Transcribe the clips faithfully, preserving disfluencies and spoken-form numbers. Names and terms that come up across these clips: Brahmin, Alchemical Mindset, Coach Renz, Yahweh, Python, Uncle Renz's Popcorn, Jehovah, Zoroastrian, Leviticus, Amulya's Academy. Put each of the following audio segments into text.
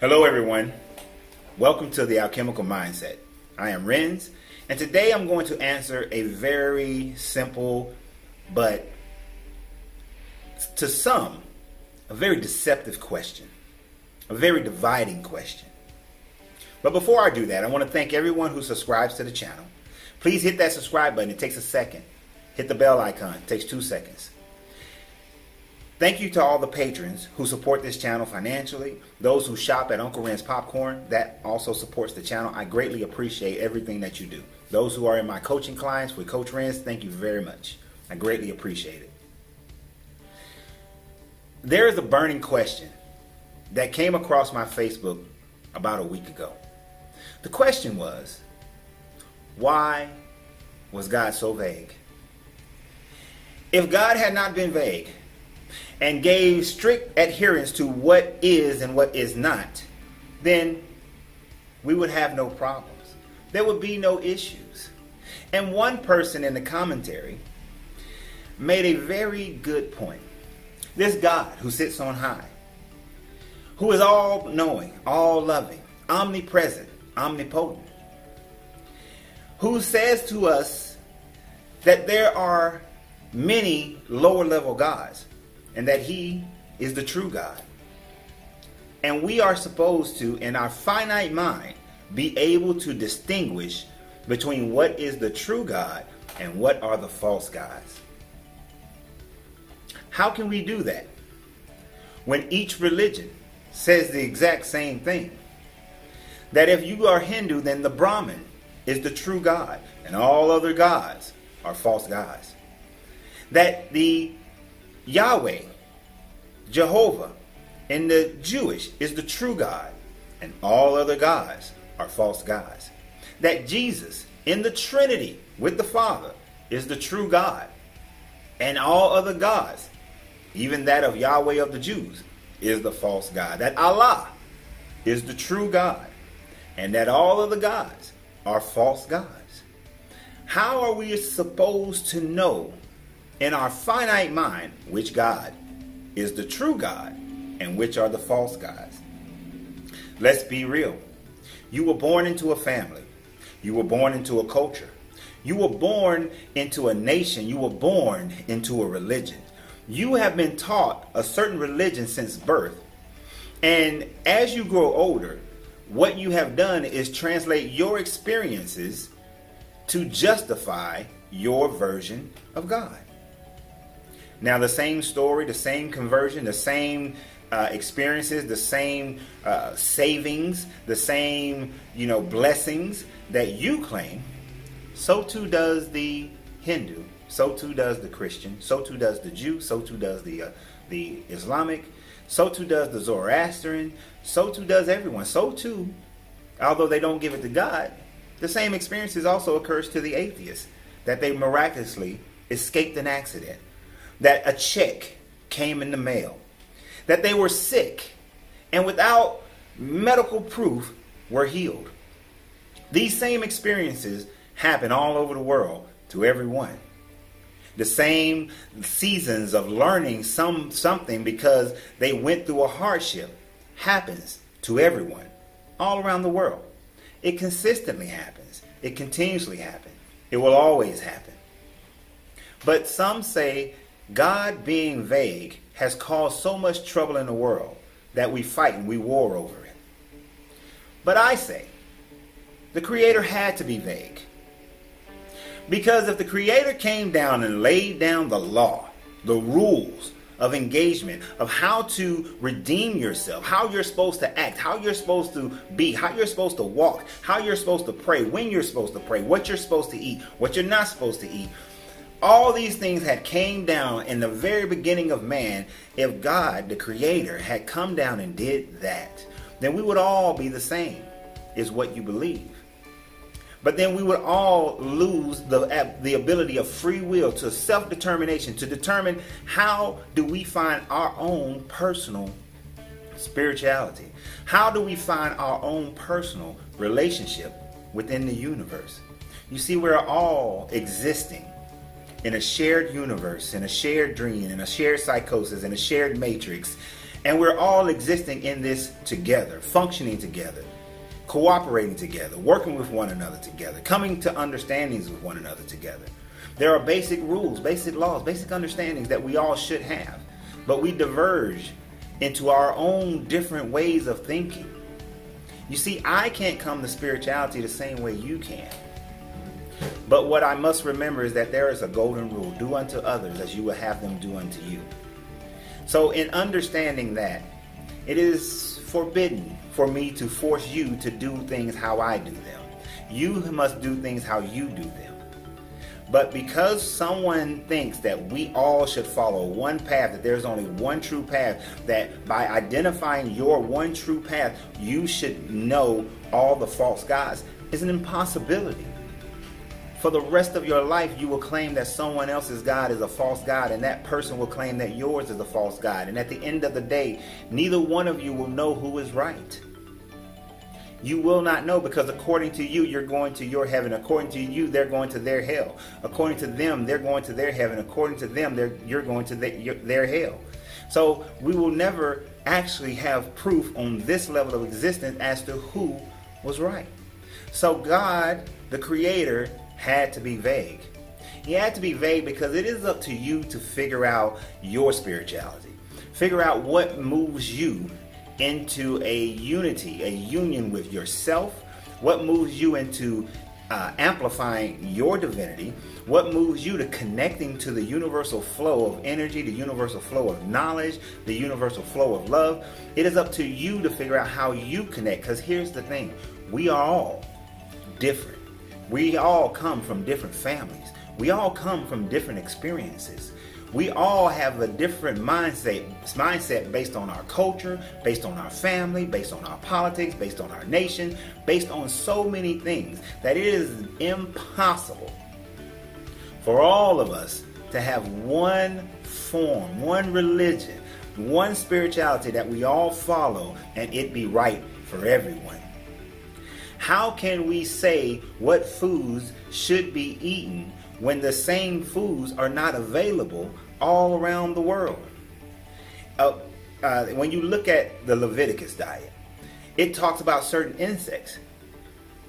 Hello everyone, welcome to the Alchemical Mindset. I am Renz, and today I'm going to answer a very simple but to some a very deceptive question, a very dividing question. But before I do that, I want to thank everyone who subscribes to the channel. Please hit that subscribe button, it takes a second. Hit the bell icon, it takes two seconds. Thank you to all the patrons who support this channel financially, those who shop at Uncle Renz's Popcorn, that also supports the channel. I greatly appreciate everything that you do. Those who are in my coaching clients with Coach Renz, thank you very much. I greatly appreciate it. There is a burning question that came across my Facebook about a week ago. The question was, why was God so vague? If God had not been vague and gave strict adherence to what is and what is not, then we would have no problems. There would be no issues. And one person in the commentary made a very good point. This God who sits on high, who is all-knowing, all-loving, omnipresent, omnipotent, who says to us that there are many lower-level gods, and that he is the true God. And we are supposed to, in our finite mind, be able to distinguish between what is the true God and what are the false gods. How can we do that when each religion says the exact same thing? That if you are Hindu, then the Brahmin is the true God, and all other gods are false gods. That the Yahweh, Jehovah, in the Jewish is the true God, and all other gods are false gods. That Jesus in the Trinity with the Father is the true God, and all other gods, even that of Yahweh of the Jews, is the false God. That Allah is the true God, and that all other gods are false gods. How are we supposed to know in our finite mind which God is the true God and which are the false gods? Let's be real. You were born into a family. You were born into a culture. You were born into a nation. You were born into a religion. You have been taught a certain religion since birth. And as you grow older, what you have done is translate your experiences to justify your version of God. Now, the same story, the same conversion, the same uh, experiences, the same uh, savings, the same, you know, blessings that you claim, so too does the Hindu, so too does the Christian, so too does the Jew, so too does the, uh, the Islamic, so too does the Zoroastrian, so too does everyone. So too, although they don't give it to God, the same experiences also occurs to the atheist, that they miraculously escaped an accident, that a check came in the mail, that they were sick and without medical proof were healed. These same experiences happen all over the world to everyone. The same seasons of learning some something because they went through a hardship happens to everyone all around the world. It consistently happens. It continuously happens. It will always happen. But some say God being vague has caused so much trouble in the world that we fight and we war over it. But I say the Creator had to be vague, because if the Creator came down and laid down the law, the rules of engagement, of how to redeem yourself, how you're supposed to act, how you're supposed to be, how you're supposed to walk, how you're supposed to pray, when you're supposed to pray, what you're supposed to eat, what you're not supposed to eat, all these things had came down in the very beginning of man. If God, the Creator, had come down and did that, then we would all be the same, is what you believe. But then we would all lose the, the ability of free will, to self-determination, to determine how do we find our own personal spirituality? How do we find our own personal relationship within the universe? You see, we're all existing in a shared universe, in a shared dream, in a shared psychosis, in a shared matrix. And we're all existing in this together, functioning together, cooperating together, working with one another together, coming to understandings with one another together. There are basic rules, basic laws, basic understandings that we all should have, but we diverge into our own different ways of thinking. You see, I can't come to spirituality the same way you can. But what I must remember is that there is a golden rule: do unto others as you would have them do unto you. So in understanding that, it is forbidden for me to force you to do things how I do them. You must do things how you do them. But because someone thinks that we all should follow one path, that there's only one true path, that by identifying your one true path, you should know all the false gods, is an impossibility. For the rest of your life, you will claim that someone else's God is a false God, and that person will claim that yours is a false God. And at the end of the day, neither one of you will know who is right. You will not know, because according to you, you're going to your heaven. According to you, they're going to their hell. According to them, they're going to their heaven. According to them, they're, you're going to the, your, their hell. So we will never actually have proof on this level of existence as to who was right. So God, the Creator, had to be vague. He had to be vague because it is up to you to figure out your spirituality. Figure out what moves you into a unity, a union with yourself. What moves you into uh, amplifying your divinity? What moves you to connecting to the universal flow of energy, the universal flow of knowledge, the universal flow of love? It is up to you to figure out how you connect, because here's the thing: we are all different. We all come from different families. We all come from different experiences. We all have a different mindset, mindset based on our culture, based on our family, based on our politics, based on our nation, based on so many things, that it is impossible for all of us to have one form, one religion, one spirituality that we all follow and it be right for everyone. How can we say what foods should be eaten when the same foods are not available all around the world? Uh, uh, when you look at the Leviticus diet, it talks about certain insects.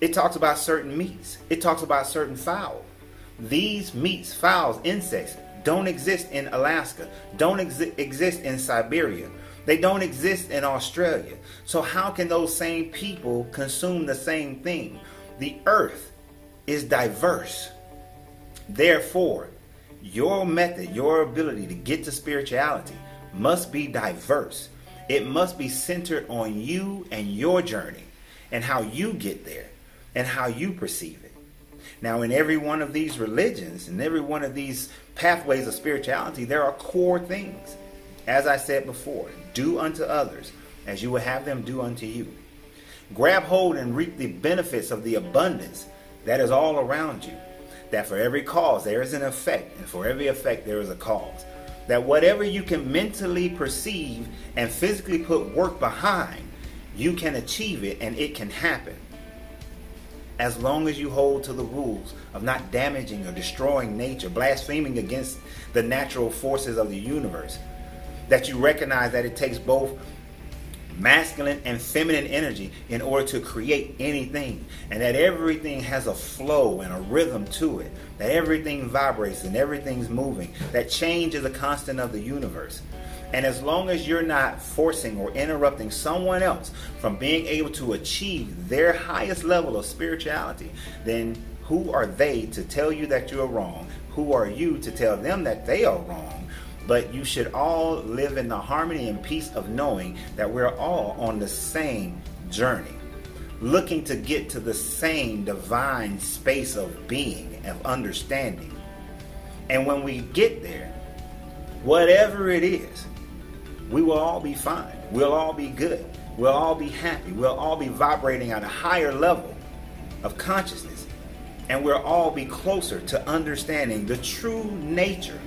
It talks about certain meats. It talks about certain fowl. These meats, fowls, insects don't exist in Alaska, don't ex exist in Siberia. They don't exist in Australia. So how can those same people consume the same thing? The earth is diverse. Therefore, your method, your ability to get to spirituality must be diverse. It must be centered on you and your journey and how you get there and how you perceive it. Now, in every one of these religions and every one of these pathways of spirituality, there are core things. As I said before, do unto others as you would have them do unto you. Grab hold and reap the benefits of the abundance that is all around you. That for every cause there is an effect, and for every effect there is a cause. That whatever you can mentally perceive and physically put work behind, you can achieve it and it can happen. As long as you hold to the rules of not damaging or destroying nature, blaspheming against the natural forces of the universe. That you recognize that it takes both masculine and feminine energy in order to create anything, and that everything has a flow and a rhythm to it, that everything vibrates and everything's moving, that change is a constant of the universe. And as long as you're not forcing or interrupting someone else from being able to achieve their highest level of spirituality, then who are they to tell you that you're wrong? Who are you to tell them that they are wrong? But you should all live in the harmony and peace of knowing that we're all on the same journey, looking to get to the same divine space of being, of understanding. And when we get there, whatever it is, we will all be fine. We'll all be good. We'll all be happy. We'll all be vibrating at a higher level of consciousness. And we'll all be closer to understanding the true nature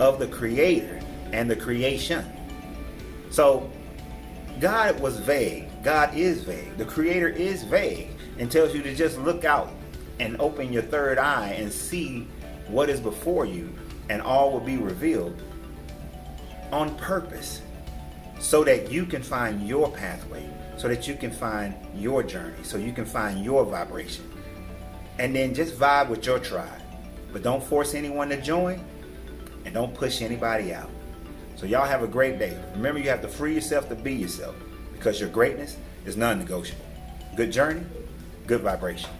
of the Creator and the creation. So God was vague. God is vague. The Creator is vague and tells you to just look out and open your third eye and see what is before you, and all will be revealed on purpose, so that you can find your pathway, so that you can find your journey, so you can find your vibration. And then just vibe with your tribe, but don't force anyone to join, and don't push anybody out. So y'all have a great day. Remember, you have to free yourself to be yourself, because your greatness is non-negotiable. Good journey, good vibration.